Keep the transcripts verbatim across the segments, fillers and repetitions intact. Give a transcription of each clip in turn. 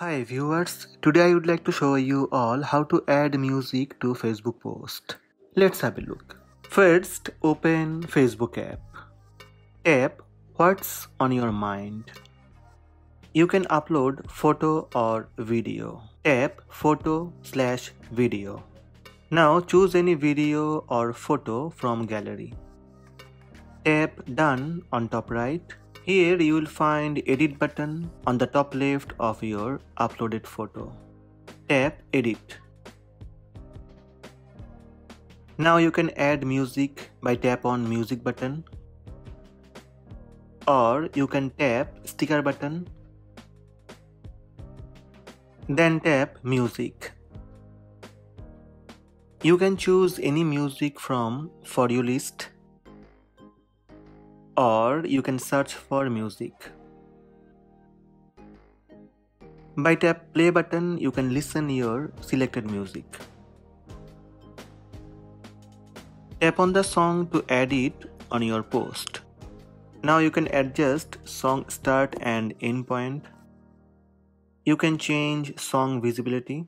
Hi viewers, today I would like to show you all how to add music to Facebook post. Let's have a look. First, open Facebook app. Tap what's on your mind. You can upload photo or video. Tap photo slash video. Now choose any video or photo from gallery. Tap done on top right. Here you will find edit button on the top left of your uploaded photo. Tap edit. Now you can add music by tap on music button, or you can tap sticker button, then tap music. You can choose any music from for you list, or you can search for music. By tap play button, you can listen your selected music. Tap on the song to add it on your post. Now you can adjust song start and end point. You can change song visibility.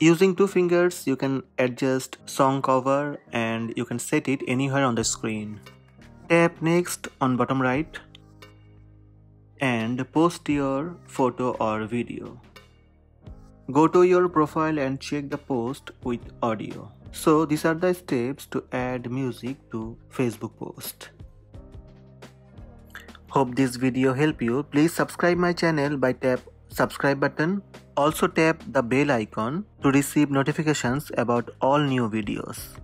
Using two fingers, you can adjust song cover and you can set it anywhere on the screen. Tap next on bottom right and post your photo or video. Go to your profile and check the post with audio. So these are the steps to add music to Facebook post. Hope this video helped you. Please subscribe my channel by tap subscribe button. Also tap the bell icon to receive notifications about all new videos.